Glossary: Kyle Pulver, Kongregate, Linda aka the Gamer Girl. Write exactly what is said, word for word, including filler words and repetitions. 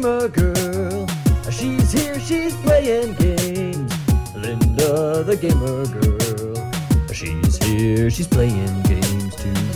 gamer girl. She's here, she's playing games. Linda the gamer girl. She's here, she's playing games too.